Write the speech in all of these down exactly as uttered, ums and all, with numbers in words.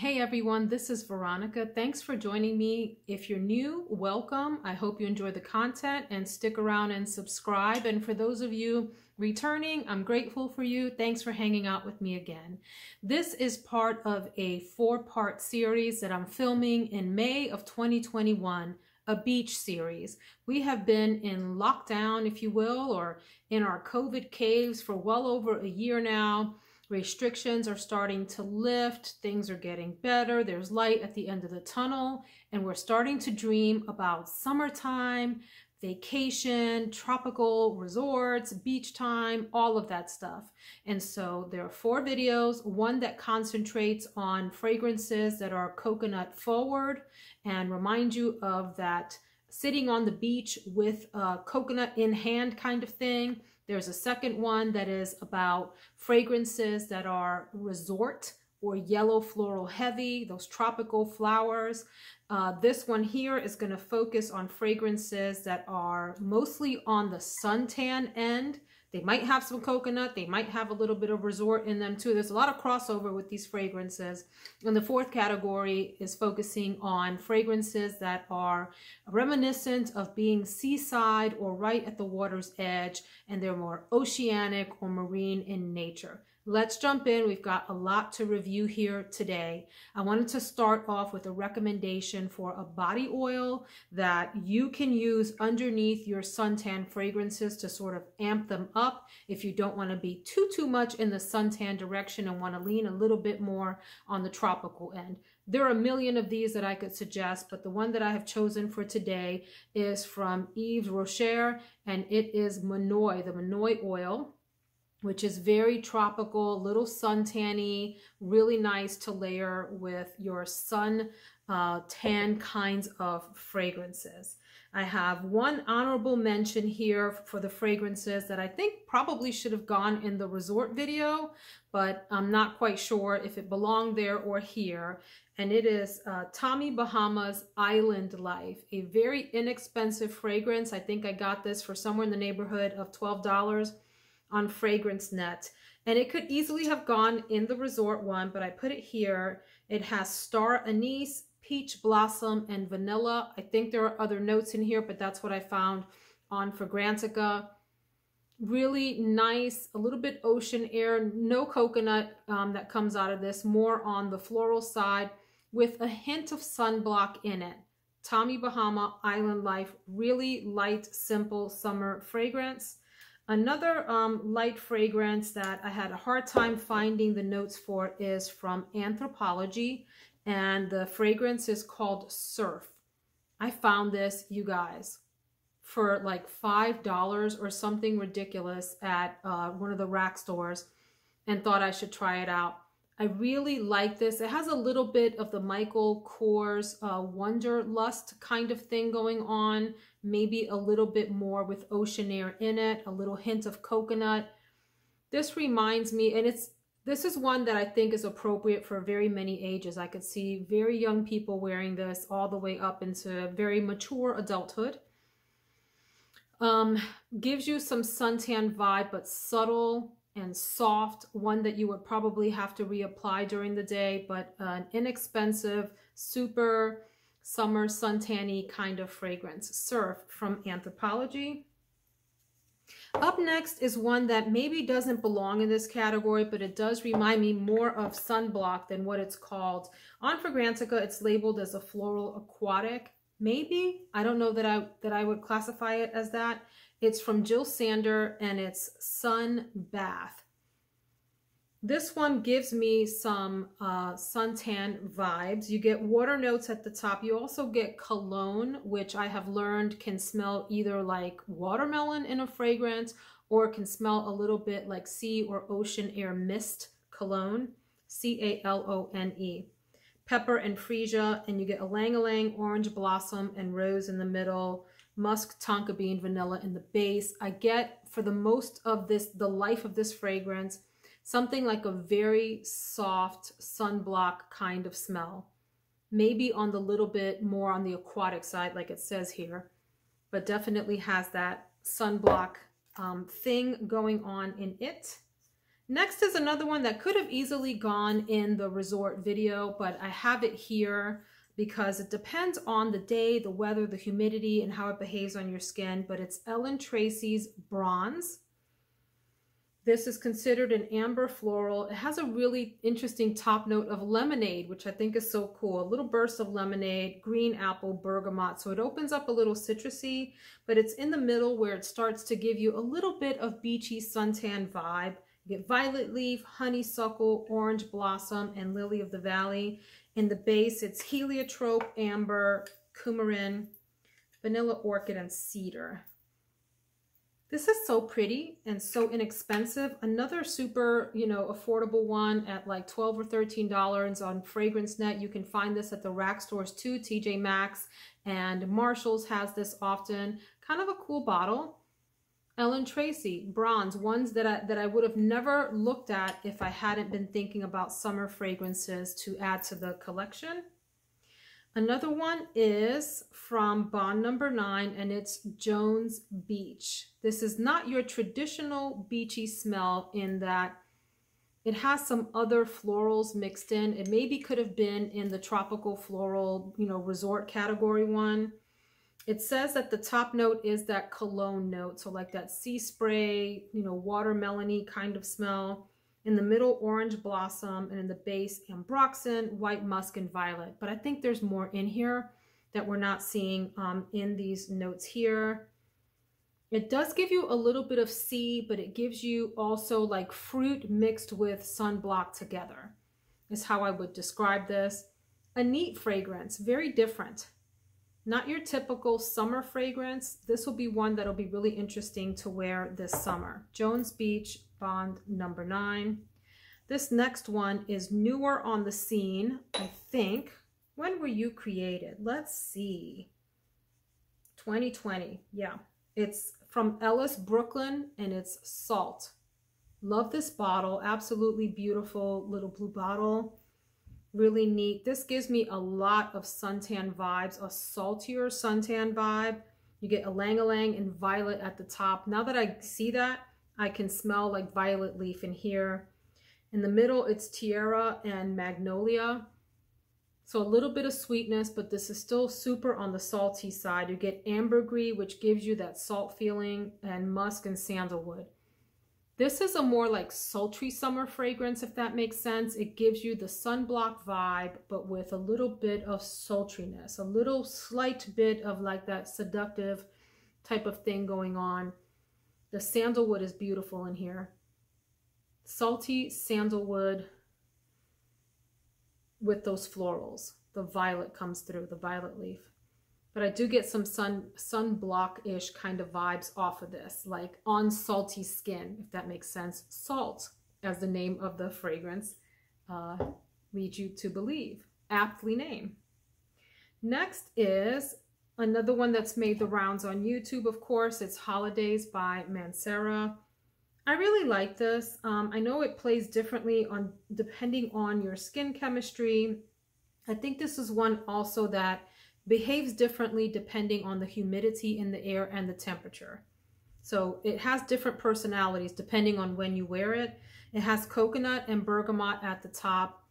Hey everyone, this is Veronica. Thanks for joining me. If you're new, welcome. I hope you enjoy the content and stick around and subscribe. And for those of you returning, I'm grateful for you. Thanks for hanging out with me again. This is part of a four-part series that I'm filming in May of twenty twenty-one, a beach series. We have been in lockdown, if you will, or in our COVID caves for well over a year now. Restrictions are starting to lift, things are getting better, there's light at the end of the tunnel, and we're starting to dream about summertime, vacation, tropical resorts, beach time, all of that stuff. And so there are four videos, one that concentrates on fragrances that are coconut forward and remind you of that sitting on the beach with a coconut in hand kind of thing. There's a second one that is about fragrances that are resort or yellow floral heavy, those tropical flowers. Uh, this one here is going to focus on fragrances that are mostly on the suntan end. They might have some coconut, they might have a little bit of resort in them too. There's a lot of crossover with these fragrances. And the fourth category is focusing on fragrances that are reminiscent of being seaside or right at the water's edge, and they're more oceanic or marine in nature. Let's jump in. We've got a lot to review here today. I wanted to start off with a recommendation for a body oil that you can use underneath your suntan fragrances to sort of amp them up if you don't want to be too, too much in the suntan direction and want to lean a little bit more on the tropical end. There are a million of these that I could suggest, but the one that I have chosen for today is from Yves Rocher, and it is Monoi, the Monoi Oil, which is very tropical, little suntanny, really nice to layer with your sun uh, tan kinds of fragrances. I have one honorable mention here for the fragrances that I think probably should have gone in the resort video, but I'm not quite sure if it belonged there or here. And it is uh, Tommy Bahama's Island Life, a very inexpensive fragrance. I think I got this for somewhere in the neighborhood of twelve dollars. On FragranceNet, and it could easily have gone in the resort one, but I put it here. It has star anise, peach blossom, and vanilla. I think there are other notes in here, but that's what I found on Fragrantica. Really nice, a little bit ocean air, no coconut um, that comes out of this, more on the floral side with a hint of sunblock in it. Tommy Bahama Island Life, really light, simple summer fragrance. Another um, light fragrance that I had a hard time finding the notes for is from Anthropologie, and the fragrance is called Surf. I found this, you guys, for like five dollars or something ridiculous at uh, one of the rack stores, and thought I should try it out. I really like this. It has a little bit of the Michael Kors uh, Wonderlust kind of thing going on. Maybe a little bit more with ocean air in it, a little hint of coconut. This reminds me, and it's this is one that I think is appropriate for very many ages. I could see very young people wearing this all the way up into very mature adulthood. Um, gives you some suntan vibe, but subtle and soft, one that you would probably have to reapply during the day, but an inexpensive, super summer suntanny kind of fragrance. Surf from Anthropologie. Up next is one that maybe doesn't belong in this category, but it does remind me more of sunblock than what it's called. On Fragrantica, it's labeled as a floral aquatic. Maybe, I don't know that I that I would classify it as that. It's from Jil Sander, and it's Sun Bath. This one gives me some uh, suntan vibes. You get water notes at the top. You also get cologne, which I have learned can smell either like watermelon in a fragrance or can smell a little bit like sea or ocean air mist cologne, C A L O N E. Pepper and freesia, and you get ylang-ylang, orange blossom, and rose in the middle. Musk, tonka bean, vanilla in the base. I get for the most of this, the life of this fragrance, something like a very soft sunblock kind of smell. Maybe on the little bit more on the aquatic side, like it says here, but definitely has that sunblock um, thing going on in it. Next is another one that could have easily gone in the resort video, but I have it here because it depends on the day, the weather, the humidity, and how it behaves on your skin, but it's Ellen Tracy's Bronze. This is considered an amber floral. It has a really interesting top note of lemonade, which I think is so cool. A little burst of lemonade, green apple, bergamot. So it opens up a little citrusy, but it's in the middle where it starts to give you a little bit of beachy suntan vibe. You get violet leaf, honeysuckle, orange blossom, and lily of the valley. In the base, it's heliotrope, amber, coumarin, vanilla orchid, and cedar. This is so pretty and so inexpensive. Another super, you know, affordable one at like twelve or thirteen dollars on FragranceNet. You can find this at the rack stores too, T J Maxx and Marshalls has this often. Kind of a cool bottle. Ellen Tracy, Bronze, ones that I, that I would have never looked at if I hadn't been thinking about summer fragrances to add to the collection. Another one is from Bond number nine, and it's Jones Beach. This is not your traditional beachy smell in that it has some other florals mixed in. It maybe could have been in the tropical floral, you know, resort category one. It says that the top note is that cologne note, so like that sea spray, you know, watermelony kind of smell. In the middle, orange blossom, and in the base, ambroxan, white musk, and violet. But I think there's more in here that we're not seeing um, in these notes here. It does give you a little bit of sea, but it gives you also like fruit mixed with sunblock together, is how I would describe this. A neat fragrance, very different. Not your typical summer fragrance. This will be one that'll be really interesting to wear this summer. Jones Beach, Bond number nine. This next one is newer on the scene, I think. When were you created? Let's see. twenty twenty, yeah. It's from Ellis Brooklyn, and it's SALT. Love this bottle, absolutely beautiful little blue bottle. Really neat. This gives me a lot of suntan vibes, a saltier suntan vibe. You get ylang-ylang and violet at the top. Now that I see that, I can smell like violet leaf in here. In the middle, it's tiara and magnolia. So a little bit of sweetness, but this is still super on the salty side. You get ambergris, which gives you that salt feeling, and musk and sandalwood. This is a more like sultry summer fragrance, if that makes sense. It gives you the sunblock vibe, but with a little bit of sultriness, a little slight bit of like that seductive type of thing going on. The sandalwood is beautiful in here. Salty sandalwood with those florals. The violet comes through, the violet leaf. But I do get some sun sunblock-ish kind of vibes off of this, like on salty skin, if that makes sense. SALT, as the name of the fragrance uh, leads you to believe. Aptly named. Next is another one that's made the rounds on YouTube, of course. It's Holidays by Mancera. I really like this. Um, I know it plays differently on depending on your skin chemistry. I think this is one also that behaves differently depending on the humidity in the air and the temperature. So it has different personalities depending on when you wear it. It has coconut and bergamot at the top.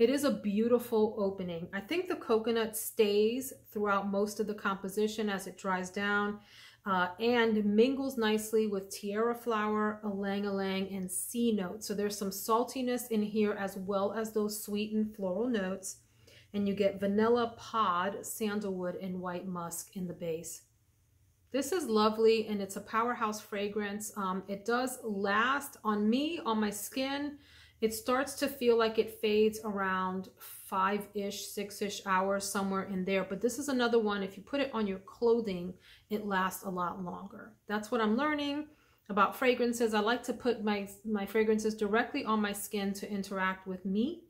It is a beautiful opening. I think the coconut stays throughout most of the composition as it dries down uh, and mingles nicely with tiara flower, ylang-ylang, and sea notes. So there's some saltiness in here as well as those sweet and floral notes. And you get vanilla pod, sandalwood, and white musk in the base. This is lovely, and it's a powerhouse fragrance. Um, it does last on me, on my skin. It starts to feel like it fades around five-ish, six-ish hours, somewhere in there. But this is another one, if you put it on your clothing, it lasts a lot longer. That's what I'm learning about fragrances. I like to put my, my fragrances directly on my skin to interact with me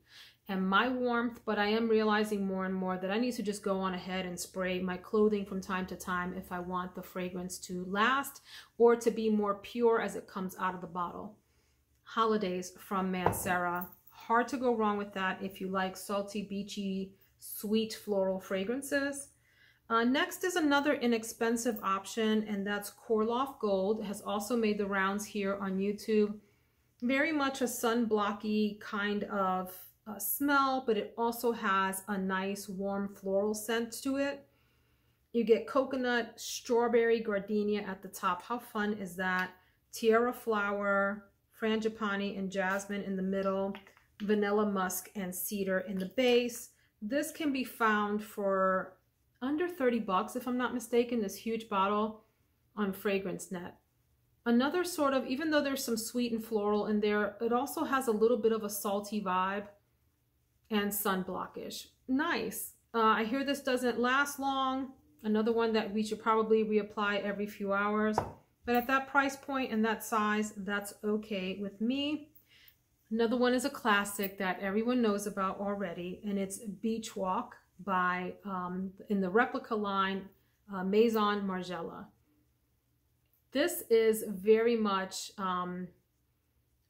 and my warmth, but I am realizing more and more that I need to just go on ahead and spray my clothing from time to time if I want the fragrance to last or to be more pure as it comes out of the bottle. Holidays from Mancera. Hard to go wrong with that if you like salty, beachy, sweet floral fragrances. Uh, next is another inexpensive option, and that's Korloff Gold. It has also made the rounds here on YouTube. very much a sunblocky kind of uh, smell, but it also has a nice warm floral scent to it. You get coconut, strawberry, gardenia at the top. How fun is that? Tiara flower, frangipani, and jasmine in the middle, vanilla musk, and cedar in the base. This can be found for under thirty bucks, if I'm not mistaken, this huge bottle on FragranceNet. Another sort of, even though there's some sweet and floral in there, it also has a little bit of a salty vibe and sunblockish. Nice. Uh, I hear this doesn't last long. Another one that we should probably reapply every few hours. But at that price point and that size, that's okay with me. Another one is a classic that everyone knows about already, and it's Beach Walk by, um, in the Replica line, uh, Maison Margiela. This is very much um,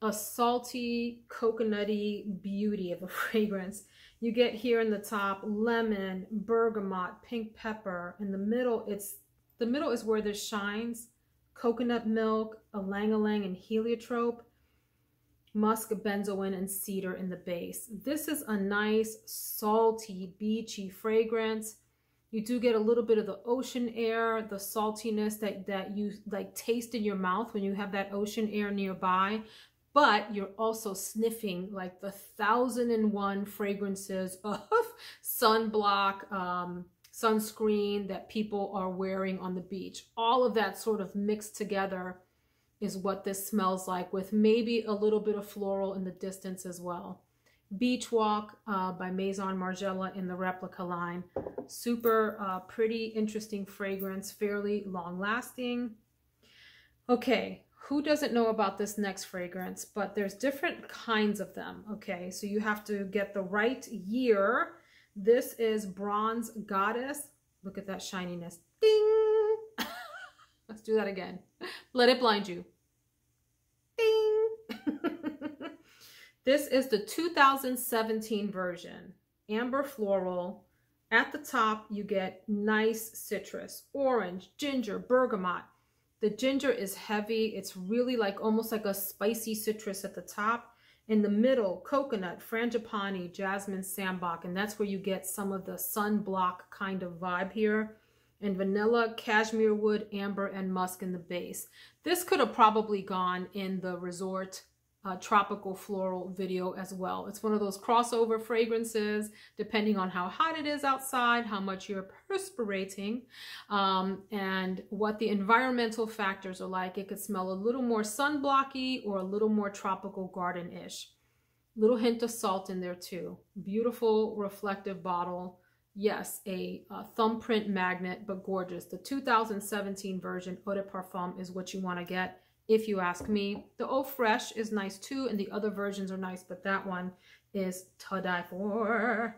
a salty, coconutty beauty of a fragrance. You get here in the top lemon, bergamot, pink pepper. In the middle, it's the middle is where this shines. Coconut milk, ylang-ylang, and heliotrope. Musk, benzoin, and cedar in the base. This is a nice, salty, beachy fragrance. You do get a little bit of the ocean air, the saltiness that, that you like taste in your mouth when you have that ocean air nearby, but you're also sniffing like the thousand and one fragrances of sunblock, um, sunscreen that people are wearing on the beach. All of that sort of mixed together is what this smells like, with maybe a little bit of floral in the distance as well. Beach Walk uh, by Maison Margiela in the Replica line. Super uh, pretty, interesting fragrance, fairly long lasting. Okay, who doesn't know about this next fragrance? But there's different kinds of them, okay? So you have to get the right year. This is Bronze Goddess. Look at that shininess. Ding! Let's do that again. Let it blind you. Ding! This is the two thousand seventeen version. Amber floral. At the top, you get nice citrus, orange, ginger, bergamot. The ginger is heavy. It's really like almost like a spicy citrus at the top. In the middle, coconut, frangipani, jasmine, sambac, and that's where you get some of the sunblock kind of vibe here. And vanilla, cashmere wood, amber, and musk in the base. This could have probably gone in the resort Uh, tropical floral video as well. It's one of those crossover fragrances, depending on how hot it is outside, how much you're perspirating, um, and what the environmental factors are like. It could smell a little more sunblocky or a little more tropical garden-ish. Little hint of salt in there too. Beautiful reflective bottle. Yes, a, a thumbprint magnet, but gorgeous. The two thousand seventeen version Eau de Parfum is what you want to get. If you ask me, the Eau Fraiche is nice too, and the other versions are nice, but that one is to die for.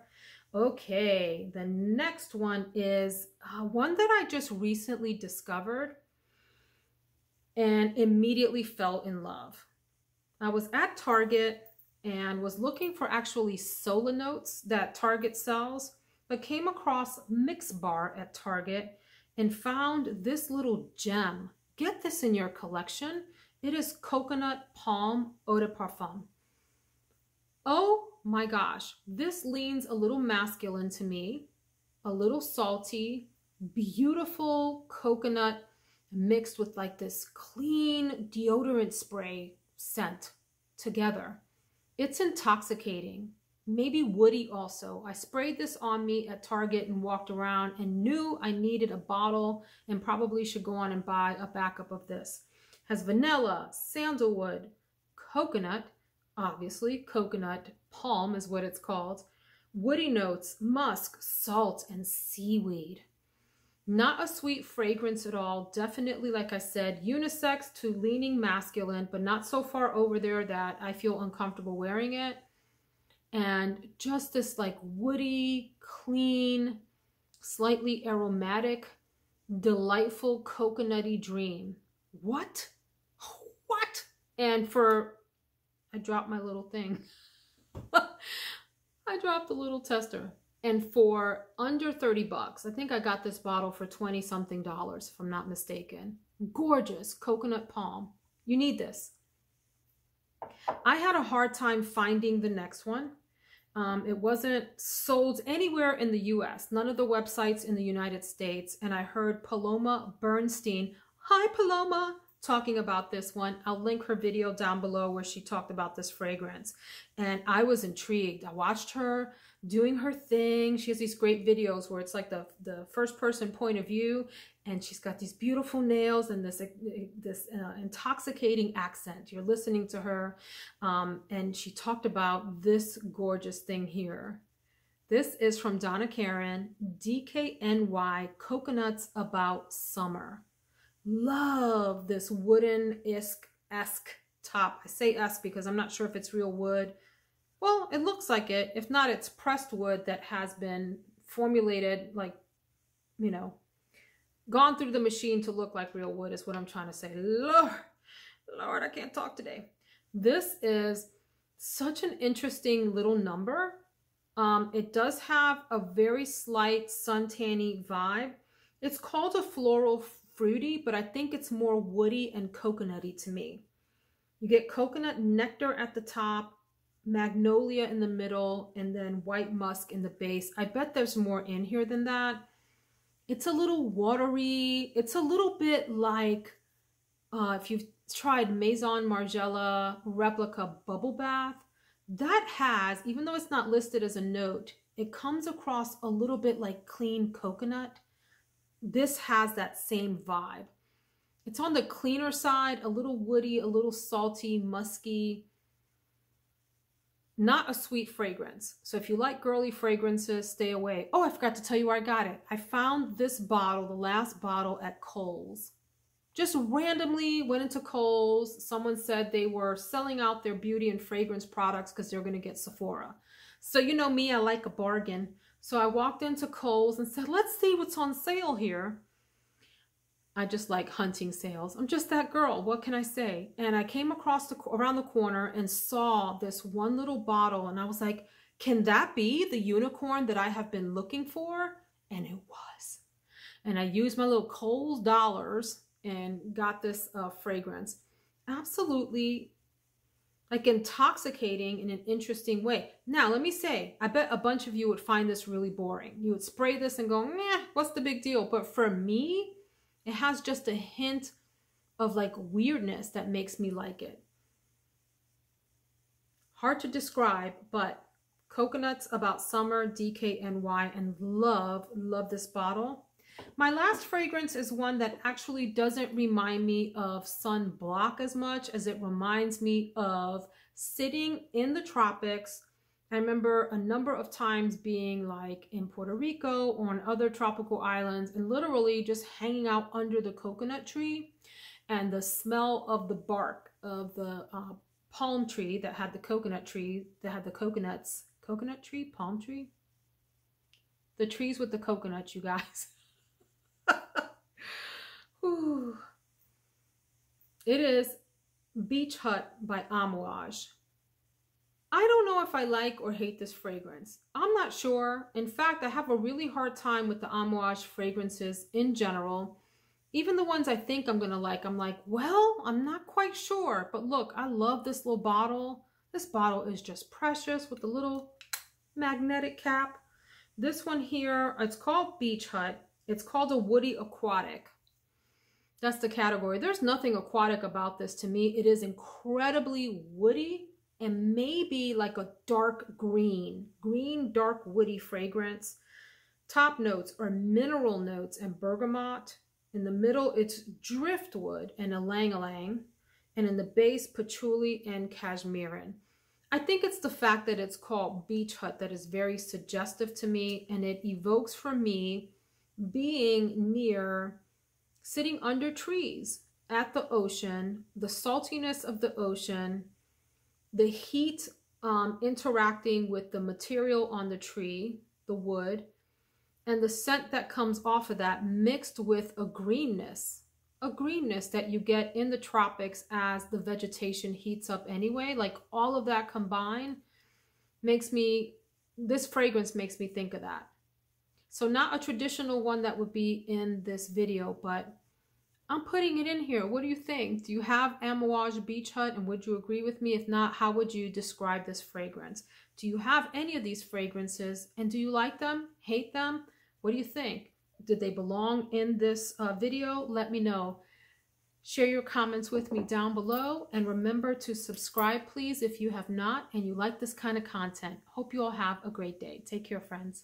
Okay, the next one is uh, one that I just recently discovered and immediately fell in love. I was at Target and was looking for actually Sola Notes that Target sells, but came across Mix Bar at Target and found this little gem. Get this in your collection. It is Coconut Palm Eau de Parfum. Oh my gosh, this leans a little masculine to me, a little salty, beautiful coconut mixed with like this clean deodorant spray scent together. It's intoxicating, maybe woody also. I sprayed this on me at Target and walked around and knew I needed a bottle and probably should go on and buy a backup of this. Has vanilla, sandalwood, coconut, obviously coconut palm is what it's called, woody notes, musk, salt, and seaweed. Not a sweet fragrance at all. Definitely, like I said, unisex to leaning masculine, but not so far over there that I feel uncomfortable wearing it. And just this like woody, clean, slightly aromatic, delightful coconutty dream. What? What? And for, I dropped my little thing. I dropped a little tester. And for under thirty bucks, I think I got this bottle for twenty something dollars, if I'm not mistaken. Gorgeous coconut palm. You need this. I had a hard time finding the next one. Um, it wasn't sold anywhere in the U S, none of the websites in the United States. And I heard Paloma Bernstein, hi Paloma, talking about this one. I'll link her video down below where she talked about this fragrance. And I was intrigued. I watched her doing her thing. She has these great videos where it's like the, the first person point of view, and she's got these beautiful nails and this, this uh, intoxicating accent. You're listening to her. Um, and she talked about this gorgeous thing here. This is from Donna Karan, D K N Y Coconuts About Summer. Love this wooden-esque top. I say esque because I'm not sure if it's real wood. Well, it looks like it. If not, it's pressed wood that has been formulated, like, you know, gone through the machine to look like real wood is what I'm trying to say. Lord, Lord, I can't talk today. This is such an interesting little number. Um, it does have a very slight suntanny vibe. It's called a floral fruity, but I think it's more woody and coconutty to me. You get coconut nectar at the top, magnolia in the middle, and then white musk in the base. I bet there's more in here than that. It's a little watery. It's a little bit like uh, if you've tried Maison Margiela Replica Bubble Bath. That has, even though it's not listed as a note, it comes across a little bit like clean coconut. This has that same vibe. It's on the cleaner side, a little woody, a little salty, musky. Not a sweet fragrance. So if you like girly fragrances, stay away. Oh, I forgot to tell you where I got it. I found this bottle, the last bottle, at Kohl's. Just randomly went into Kohl's. Someone said they were selling out their beauty and fragrance products because they were going to get Sephora. So you know me, I like a bargain. So I walked into Kohl's and said, let's see what's on sale here. I just like hunting sales. I'm just that girl. What can I say? And I came across the, around the corner and saw this one little bottle. And I was like, can that be the unicorn that I have been looking for? And it was. And I used my little Kohl's dollars and got this uh, fragrance. Absolutely like intoxicating in an interesting way. Now, let me say, I bet a bunch of you would find this really boring. You would spray this and go, meh, what's the big deal? But for me, it has just a hint of like weirdness that makes me like it. Hard to describe, but Coconuts About Summer, D K N Y, and love, love this bottle. My last fragrance is one that actually doesn't remind me of sunblock as much as it reminds me of sitting in the tropics. I remember a number of times being like in Puerto Rico or on other tropical islands and literally just hanging out under the coconut tree, and the smell of the bark of the uh, palm tree that had the coconut tree, that had the coconuts, coconut tree, palm tree, the trees with the coconuts, you guys. Ooh. It is Beach Hut by Amouage. I don't know if I like or hate this fragrance. I'm not sure. In fact, I have a really hard time with the Amouage fragrances in general. Even the ones I think I'm going to like, I'm like, well, I'm not quite sure. But look, I love this little bottle. This bottle is just precious with the little magnetic cap. This one here, it's called Beach Hut. It's called a Woody Aquatic. That's the category. There's nothing aquatic about this to me. It is incredibly woody. And maybe like a dark green, green, dark woody fragrance. Top notes are mineral notes and bergamot. In the middle, it's driftwood and ylang-ylang. And in the base, patchouli and cashmere. I think it's the fact that it's called Beach Hut that is very suggestive to me. And it evokes for me being near, sitting under trees at the ocean, the saltiness of the ocean, the heat um, interacting with the material on the tree, the wood, and the scent that comes off of that mixed with a greenness, a greenness that you get in the tropics as the vegetation heats up anyway. Like all of that combined makes me, this fragrance makes me think of that. So not a traditional one that would be in this video, but I'm putting it in here. What do you think? Do you have Amouage Beach Hut, and would you agree with me? If not, how would you describe this fragrance? Do you have any of these fragrances, and do you like them, hate them? What do you think? Did they belong in this uh, video? Let me know. Share your comments with me down below, and remember to subscribe, please, if you have not and you like this kind of content. Hope you all have a great day. Take care, friends.